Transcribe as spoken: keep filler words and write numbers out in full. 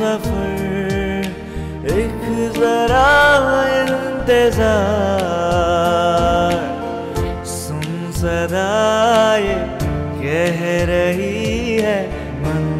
सफर एक जरा इंतजार, सुन सदा ये कह रही है मन।